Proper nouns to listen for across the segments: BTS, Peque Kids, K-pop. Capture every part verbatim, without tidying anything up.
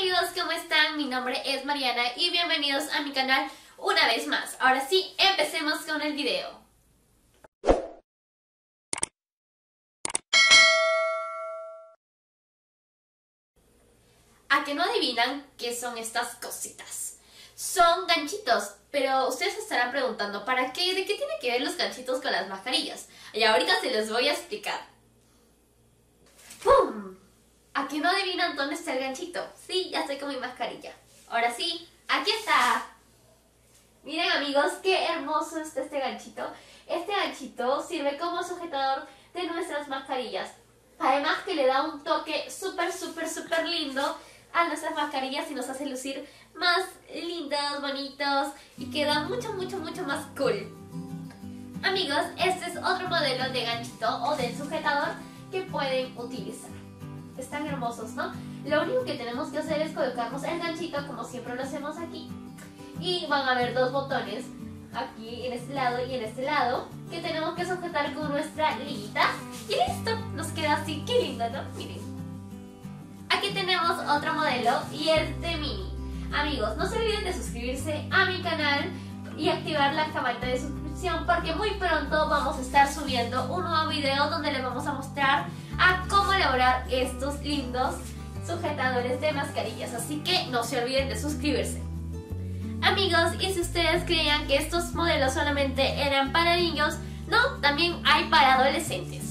amigos, ¿cómo están? Mi nombre es Mariana y bienvenidos a mi canal una vez más. Ahora sí, empecemos con el video. ¿A que no adivinan qué son estas cositas? Son ganchitos, pero ustedes se estarán preguntando ¿para qué? ¿De qué tienen que ver los ganchitos con las mascarillas? Y ahorita se los voy a explicar. ¡Pum! ¿A que no adivinan dónde está el ganchito? Sí, ya estoy con mi mascarilla. Ahora sí, aquí está. Miren amigos, qué hermoso está este ganchito. Este ganchito sirve como sujetador de nuestras mascarillas. Además que le da un toque súper, súper, súper lindo a nuestras mascarillas y nos hace lucir más lindos, bonitos y queda mucho, mucho, mucho más cool. Amigos, este es otro modelo de ganchito o de sujetador que pueden utilizar. Están hermosos, ¿no? Lo único que tenemos que hacer es colocarnos el ganchito como siempre lo hacemos aquí. Y van a ver dos botones aquí en este lado y en este lado que tenemos que sujetar con nuestra liguita. Y listo, nos queda así. Qué lindo, ¿no? Miren. Aquí tenemos otro modelo y es de mini. Amigos, no se olviden de suscribirse a mi canal y activar la campanita de suscripción porque muy pronto vamos a estar subiendo un nuevo video donde les vamos a mostrar a cómo elaborar estos lindos sujetadores de mascarillas, así que no se olviden de suscribirse. Amigos, y si ustedes creían que estos modelos solamente eran para niños, no, también hay para adolescentes.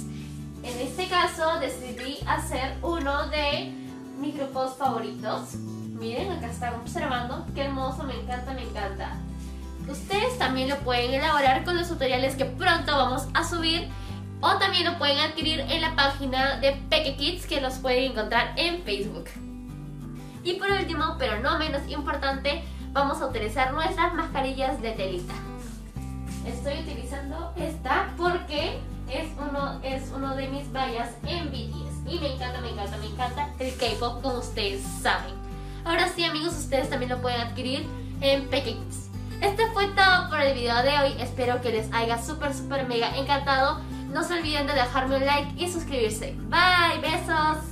En este caso decidí hacer uno de mis grupos favoritos. Miren, acá están observando, qué hermoso, me encanta, me encanta. Ustedes también lo pueden elaborar con los tutoriales que pronto vamos a subir. O también lo pueden adquirir en la página de Peque Kids que los pueden encontrar en Facebook. Y por último, pero no menos importante, vamos a utilizar nuestras mascarillas de telita. Estoy utilizando esta porque es uno, es uno de mis vallas en B T S. Y me encanta, me encanta, me encanta el K-pop, como ustedes saben. Ahora sí amigos, ustedes también lo pueden adquirir en Peque Kids. Este fue todo por el video de hoy. Espero que les haya súper, súper, mega encantado. No se olviden de dejarme un like y suscribirse. Bye, besos.